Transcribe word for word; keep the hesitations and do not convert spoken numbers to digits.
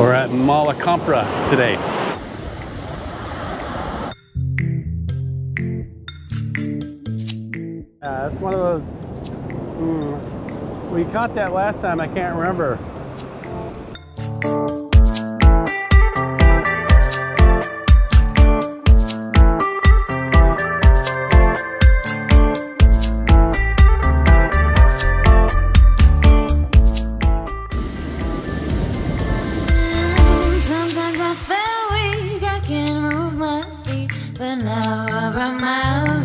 We're at Malacopra today. Uh, it's one of those, mm, we caught that last time, I can't remember. But now I run my